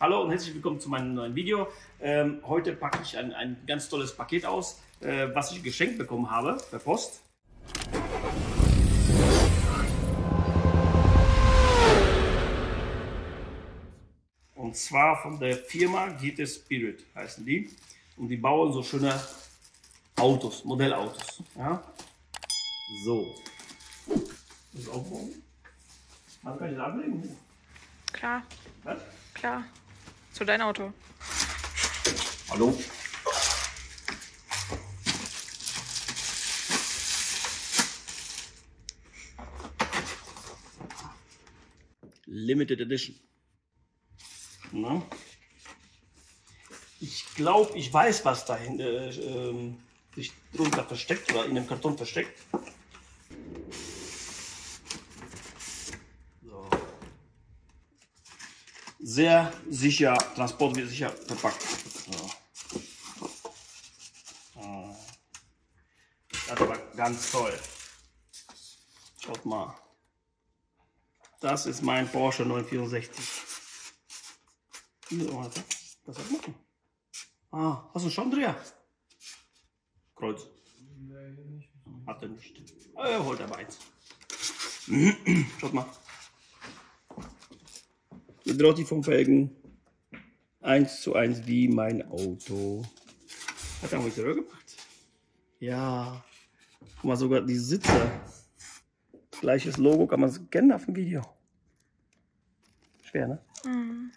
Hallo und herzlich willkommen zu meinem neuen Video. Heute packe ich ein ganz tolles Paket aus, was ich geschenkt bekommen habe per Post. Und zwar von der Firma GT Spirit heißen die. Und die bauen so schöne Autos, Modellautos. Ja? So. Das aufbauen. Was kann ich da ablegen? Klar. Was? Klar. Zu dein Auto. Hallo. Limited Edition. Na? Ich glaube, ich weiß, was dahinter sich drunter versteckt oder in dem Karton versteckt. So. Sehr sicher, Transport wird sicher verpackt. So. Das war ganz toll. Schaut mal. Das ist mein Porsche 964. Das hat man. Ah, hast du schon Dreher? Kreuz. Hat er nicht. Er holt aber eins. Schaut mal. Mit Rotiform-Felgen. 1:1 wie mein Auto. Hat er mal wieder gemacht? Ja. Guck mal, sogar die Sitze. Gleiches Logo kann man scannen auf dem Video. Schwer, ne? Mhm.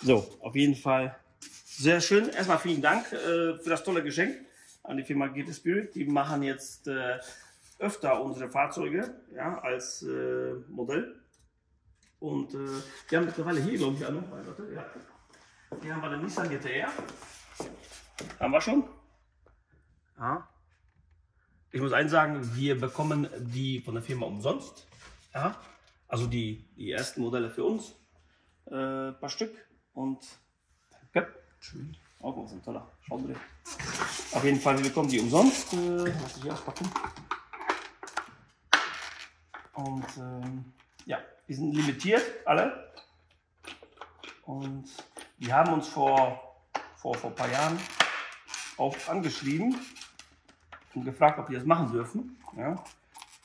So, auf jeden Fall sehr schön. Erstmal vielen Dank für das tolle Geschenk an die Firma GT Spirit. Die machen jetzt öfter unsere Fahrzeuge, ja, als Modell. Und wir haben mittlerweile hier, glaube ich, alle. Ja. Hier haben wir den Nissan GT-R. Haben wir schon. Ja. Ich muss eins sagen, wir bekommen die von der Firma umsonst. Ja. Also die ersten Modelle für uns. Ein paar Stück. Und ja, schön. Auch was ein toller Schaudre. Auf jeden Fall, wir bekommen die umsonst. Lass ich hier auspacken. Und ja, die sind limitiert, alle. Und die haben uns vor ein paar Jahren auch angeschrieben und gefragt, ob wir das machen dürfen. Ja,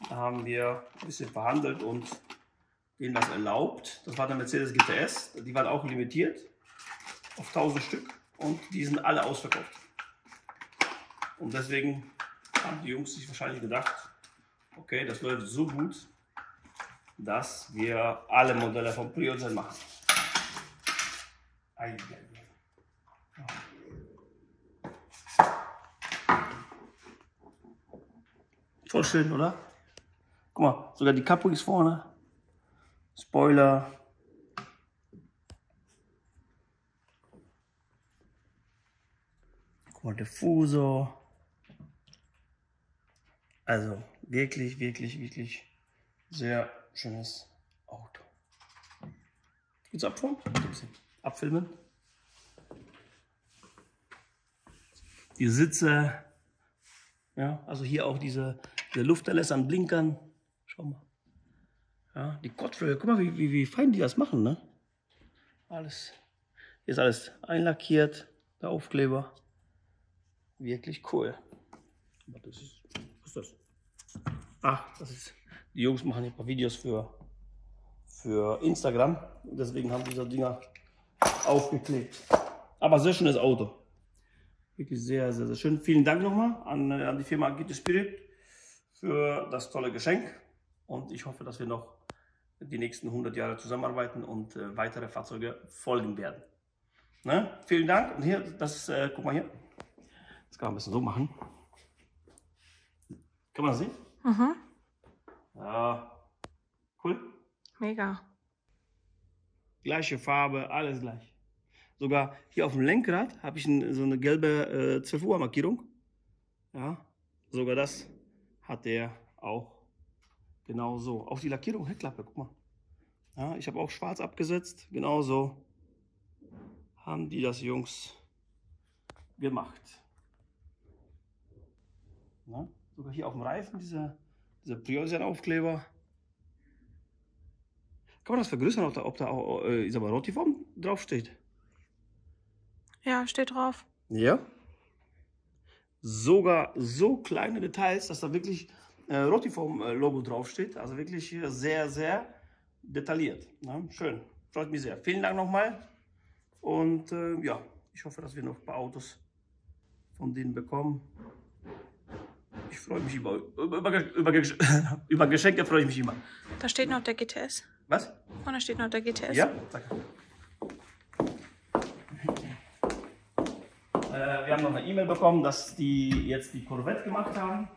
da haben wir ein bisschen verhandelt und denen das erlaubt. Das war der Mercedes GTS, die waren auch limitiert auf 1000 Stück und die sind alle ausverkauft. Und deswegen haben die Jungs sich wahrscheinlich gedacht, okay, das läuft so gut, dass wir alle Modelle von PriorDesign machen. Voll schön, oder? Guck mal, sogar die Kappe ist vorne. Spoiler. Guck mal, Diffusor. Also wirklich, wirklich, wirklich sehr schönes Auto. Jetzt abfahren? Abfilmen. Die Sitze. Ja, also hier auch diese Lufterlässe an Blinkern. Schau mal. Ja, die Kottflöhe, guck mal, wie fein die das machen, ne? Alles. Hier ist alles einlackiert, der Aufkleber. Wirklich cool. Was ist das? Ach, das ist. Die Jungs machen ein paar Videos für Instagram. Deswegen haben diese Dinger aufgeklebt. Aber sehr schönes Auto. Wirklich sehr, sehr, sehr schön. Vielen Dank nochmal an die Firma GT Spirit für das tolle Geschenk. Und ich hoffe, dass wir noch die nächsten 100 Jahre zusammenarbeiten und weitere Fahrzeuge folgen werden. Ne? Vielen Dank. Und hier, guck mal hier. Das kann man ein bisschen so machen. Kann man das sehen? Mhm. Ja. Cool. Mega. Gleiche Farbe, alles gleich. Sogar hier auf dem Lenkrad habe ich so eine gelbe 12 Uhr Markierung. Ja. Sogar das hat der auch. Genau so. Auch die Lackierung, Heckklappe, guck mal. Ja, ich habe auch schwarz abgesetzt. Genau so haben die das Jungs gemacht. Ja, sogar hier auf dem Reifen, diese PriorDesign-Aufkleber. Kann man das vergrößern, ob da auch Rotiform draufsteht? Ja, steht drauf. Ja. Sogar so kleine Details, dass da wirklich Rotiform-Logo draufsteht. Also wirklich sehr, sehr detailliert. Na, schön. Freut mich sehr. Vielen Dank nochmal. Und ja, ich hoffe, dass wir noch ein paar Autos von denen bekommen. Ich freue mich über Geschenke freue ich mich immer. Da steht noch der GTS. Was? Und da steht noch der GTS. Ja, danke. Wir haben noch eine E-Mail bekommen, dass die jetzt die Corvette gemacht haben.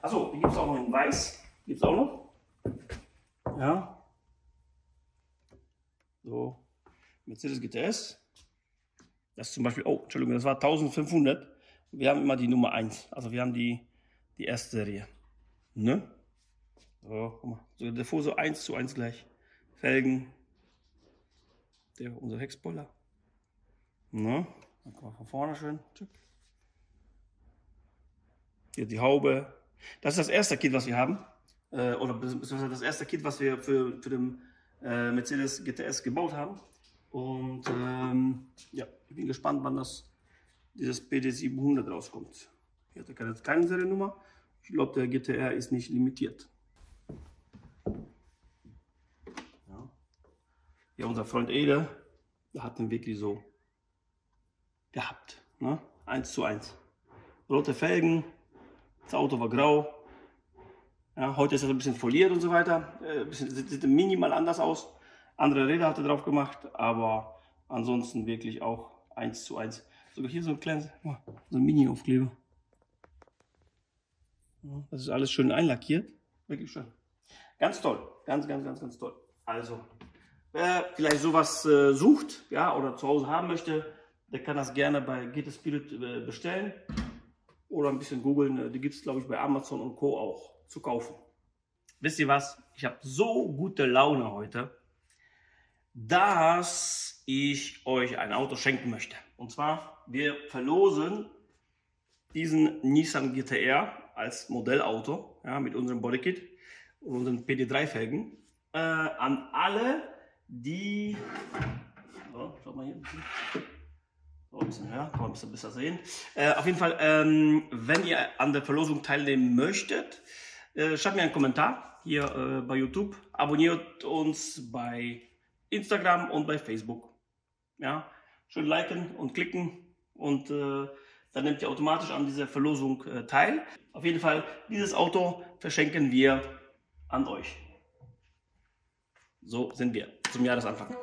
Achso, die gibt es auch noch in Weiß. Gibt es auch noch. Ja. So, Mercedes GTS. Das zum Beispiel, oh, Entschuldigung, das war 1500. Wir haben immer die Nummer 1. Also wir haben die erste Serie. Ne? So, guck mal. So, der Fuß so 1:1 gleich. Felgen. Unser Heckspoiler. Ne? Dann guck mal von vorne schön. Hier die Haube. Das ist das erste Kit, was wir haben. Oder beziehungsweise das erste Kit, was wir für den Mercedes GTS gebaut haben. Und ja, ich bin gespannt, wann dieses PD700 rauskommt. Hier hat er keine Seriennummer. Ich glaube, der GT-R ist nicht limitiert. Ja, ja, unser Freund Ede, der hat den wirklich so gehabt. Ne? 1:1. Rote Felgen, das Auto war grau. Ja, heute ist das ein bisschen foliert und so weiter. Sieht minimal anders aus. Andere Räder hat er drauf gemacht, aber ansonsten wirklich auch 1:1. Sogar hier so ein kleines, so ein Mini-Aufkleber. Das ist alles schön einlackiert. Wirklich schön. Ganz toll. Ganz, ganz, ganz, ganz toll. Also, wer vielleicht sowas sucht, ja, oder zu Hause haben möchte, der kann das gerne bei GT Spirit bestellen. Oder ein bisschen googeln. Die gibt es, glaube ich, bei Amazon und Co. auch zu kaufen. Wisst ihr was? Ich habe so gute Laune heute, dass ich euch ein Auto schenken möchte. Und zwar, wir verlosen diesen Nissan GT-R als Modellauto, ja, mit unserem Bodykit und unseren PD3-Felgen an alle, die... So, schaut mal hier ein bisschen. So, ein bisschen, ja, kann man ein bisschen besser sehen. Auf jeden Fall, wenn ihr an der Verlosung teilnehmen möchtet, schreibt mir einen Kommentar hier bei YouTube. Abonniert uns bei Instagram und bei Facebook. Ja, schön liken und klicken und dann nehmt ihr automatisch an dieser Verlosung teil. Auf jeden Fall, dieses Auto verschenken wir an euch. So sind wir zum Jahresanfang.